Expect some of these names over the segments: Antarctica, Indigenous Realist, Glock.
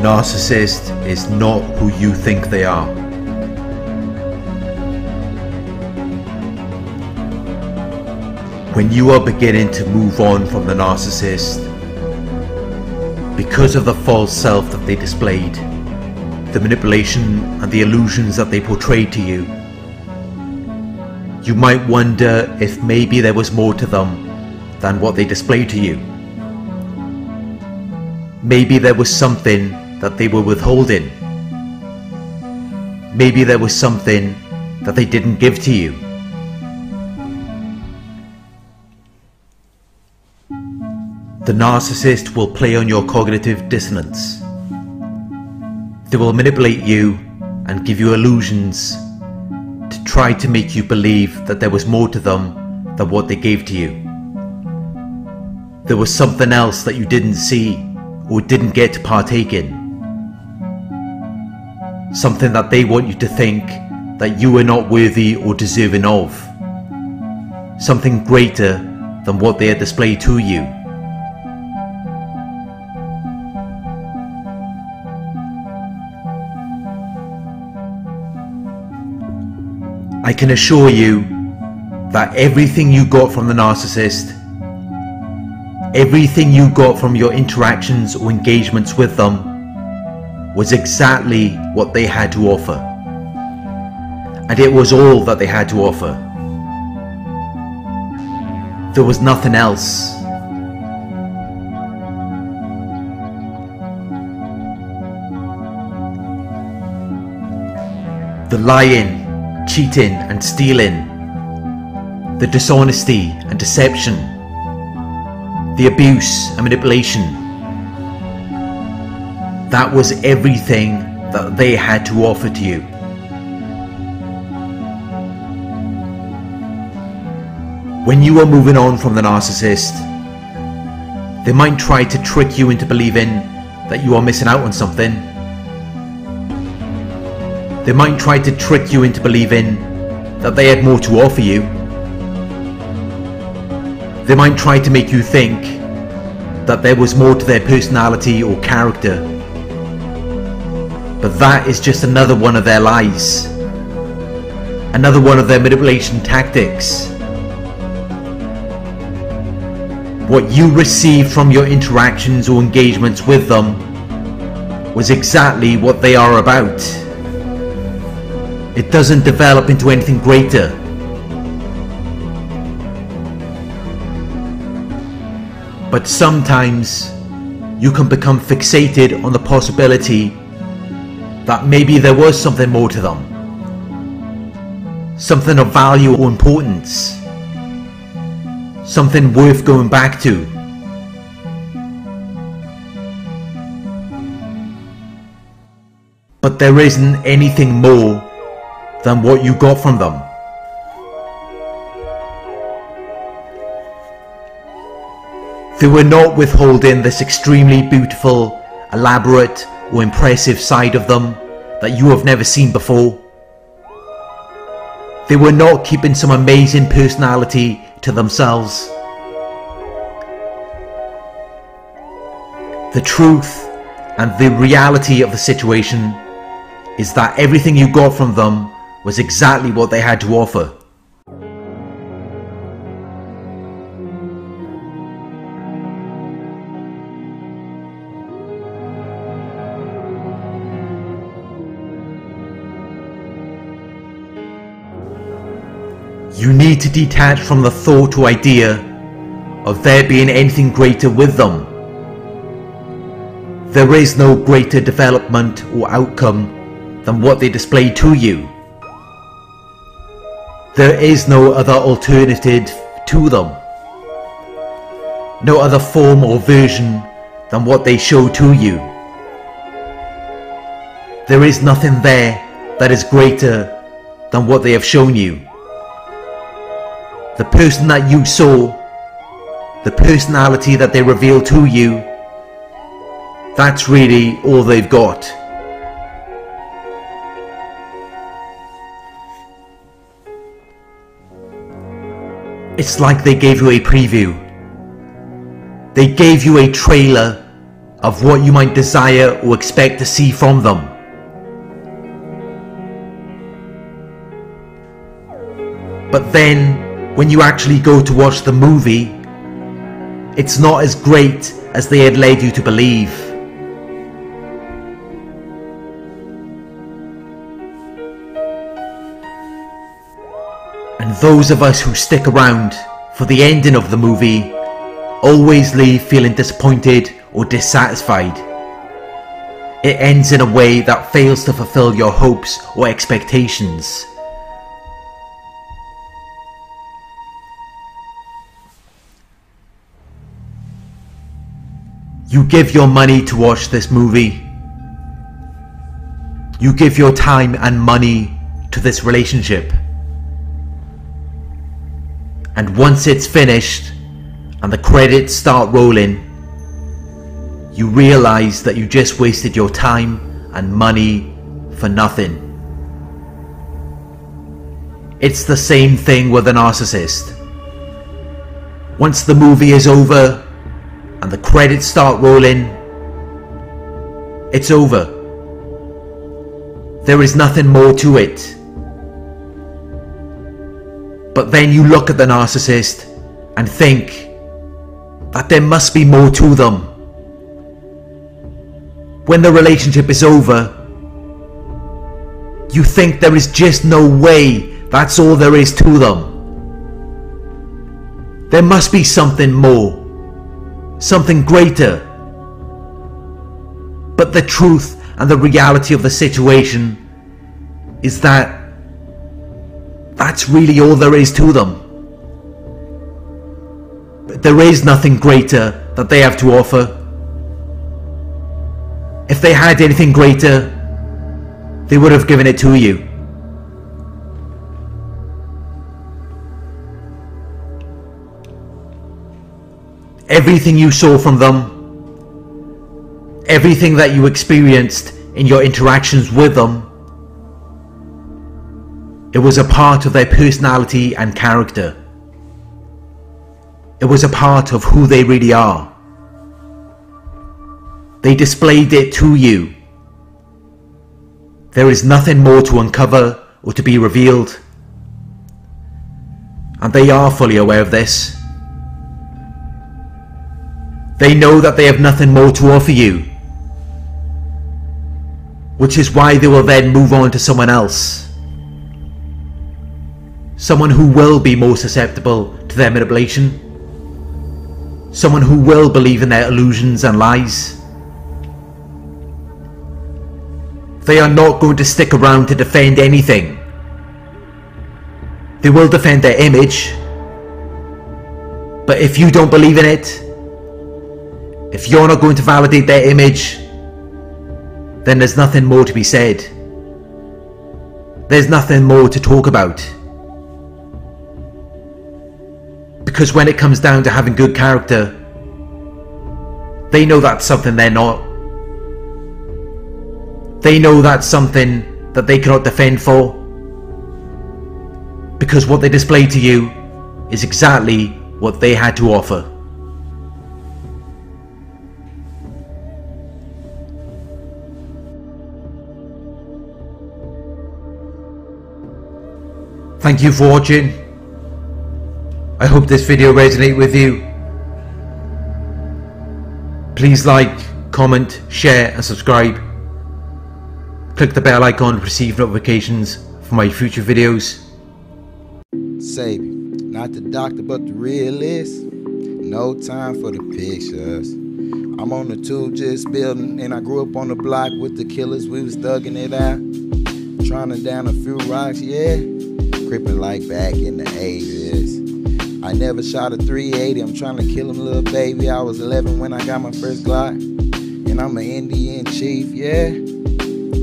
narcissist is not who you think they are. When you are beginning to move on from the narcissist, because of the false self that they displayed, the manipulation and the illusions that they portrayed to you, you might wonder if maybe there was more to them than what they displayed to you. Maybe there was something that they were withholding. Maybe there was something that they didn't give to you. The narcissist will play on your cognitive dissonance. They will manipulate you and give you illusions to try to make you believe that there was more to them than what they gave to you. There was something else that you didn't see or didn't get to partake in. Something that they want you to think that you are not worthy or deserving of. Something greater than what they display to you. I can assure you that everything you got from the narcissist, everything you got from your interactions or engagements with them, was exactly what they had to offer. And it was all that they had to offer. There was nothing else. The lying, cheating and stealing, the dishonesty and deception, the abuse and manipulation, that was everything that they had to offer to you. When you are moving on from the narcissist, they might try to trick you into believing that you are missing out on something. They might try to trick you into believing that they had more to offer you. They might try to make you think that there was more to their personality or character. But that is just another one of their lies. Another one of their manipulation tactics. What you received from your interactions or engagements with them was exactly what they are about. It doesn't develop into anything greater. But sometimes you can become fixated on the possibility that maybe there was something more to them. Something of value or importance. Something worth going back to. But there isn't anything more than what you got from them. They were not withholding this extremely beautiful, elaborate or impressive side of them that you have never seen before. They were not keeping some amazing personality to themselves. The truth and the reality of the situation is that everything you got from them was exactly what they had to offer. You need to detach from the thought or idea of there being anything greater with them. There is no greater development or outcome than what they display to you. There is no other alternative to them. No other form or version than what they show to you. There is nothing there that is greater than what they have shown you. The person that you saw, the personality that they reveal to you, that's really all they've got. It's like they gave you a preview. They gave you a trailer of what you might desire or expect to see from them. But then, when you actually go to watch the movie, it's not as great as they had led you to believe. And those of us who stick around for the ending of the movie always leave feeling disappointed or dissatisfied. It ends in a way that fails to fulfill your hopes or expectations. You give your money to watch this movie. You give your time and money to this relationship. And once it's finished and the credits start rolling, you realize that you just wasted your time and money for nothing. It's the same thing with a narcissist. Once the movie is over, and the credits start rolling, it's over. There is nothing more to it. But then you look at the narcissist and think that there must be more to them. When the relationship is over, you think there is just no way that's all there is to them. There must be something more. Something greater. But the truth and the reality of the situation is that that's really all there is to them. But there is nothing greater that they have to offer. If they had anything greater, they would have given it to you. Everything you saw from them, everything that you experienced in your interactions with them, it was a part of their personality and character. It was a part of who they really are. They displayed it to you. There is nothing more to uncover or to be revealed. And they are fully aware of this. They know that they have nothing more to offer you, which is why they will then move on to someone else. Someone who will be more susceptible to their manipulation. Someone who will believe in their illusions and lies. They are not going to stick around to defend anything. They will defend their image. But if you don't believe in it, if you're not going to validate their image, then there's nothing more to be said. There's nothing more to talk about. Because when it comes down to having good character, they know that's something they're not. They know that's something that they cannot defend for. Because what they display to you is exactly what they had to offer. Thank you for watching. I hope this video resonated with you. Please like, comment, share and subscribe. Click the bell icon to receive notifications for my future videos. Save it. Not the doctor but the realist. No time for the pictures. I'm on the tube just building, and I grew up on the block with the killers. We was thugging it out, trying to down a few rocks, yeah. Crippin' like back in the 80s. I never shot a 380. I'm trying to kill him, little baby. I was 11 when I got my first Glock. And I'm an Indian chief, yeah.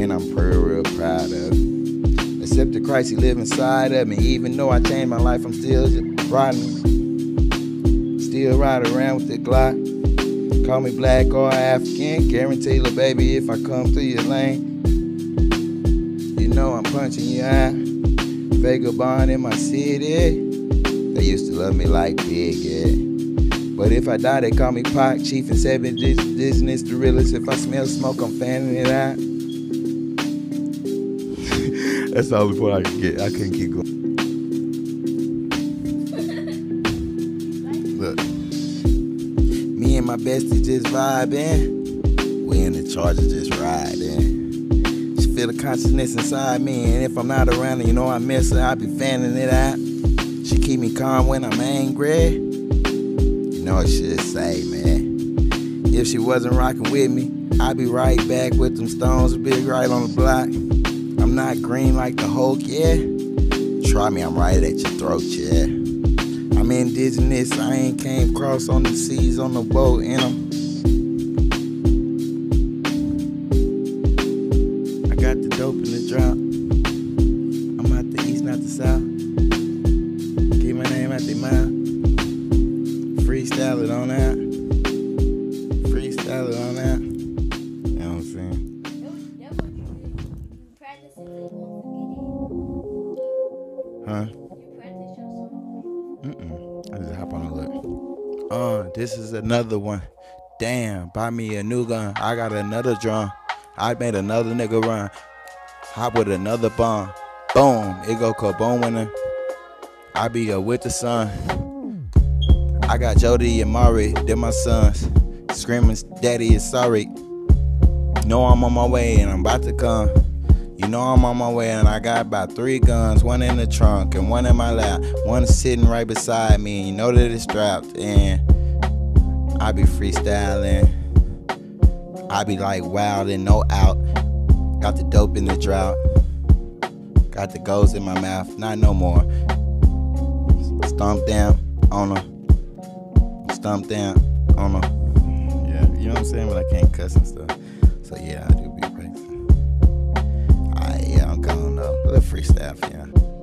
And I'm pretty real proud of it. Except the Christ, he live inside of me. Even though I changed my life, I'm still riding. Still ride around with the Glock. Call me black or African. Guarantee, little baby, if I come through your lane, you know I'm punching your eye. Vagabond in my city, they used to love me like Big, yeah. But if I die, they call me Pac, Chief and Seven, Indigenous Realist. If I smell smoke, I'm fanning it out. That's the only point I can get. I couldn't keep going. Look. Me and my bestie just vibing. We in the Charger just riding. Feel the consciousness inside me, and if I'm not around her, you know I miss her. I be fanning it out. She keep me calm when I'm angry. You know I should say, man. If she wasn't rocking with me, I'd be right back with them stones, a big right on the block. I'm not green like the Hulk, yeah. Try me, I'm right at your throat, yeah. I'm indigenous, I ain't came cross on the seas on the boat, and I got the dope in the drop. I'm out the east, not the south. Keep my name out the mouth. Freestyle it on out. Freestyle it on out. You know what I'm saying? Huh? I just hop on a look. Oh, this is another one. Damn, buy me a new gun. I got another drum. I made another nigga run. Hop with another bomb. Boom. It go kaboom winner. I be up with the sun. I got Jody and Mari. They're my sons. Screaming, daddy is sorry. Know I'm on my way and I'm about to come. You know I'm on my way and I got about 3 guns. One in the trunk and one in my lap. One sitting right beside me. You know that it's strapped. And I be freestyling. I be like wild and no out. Got the dope in the drought. Got the goals in my mouth, not no more. Stomp down on her. Stomp down on her. Yeah, you know what I'm saying? But I can't cuss and stuff. So yeah, I do be practicing. Alright, yeah, I'm gone though. Little freestyle, yeah.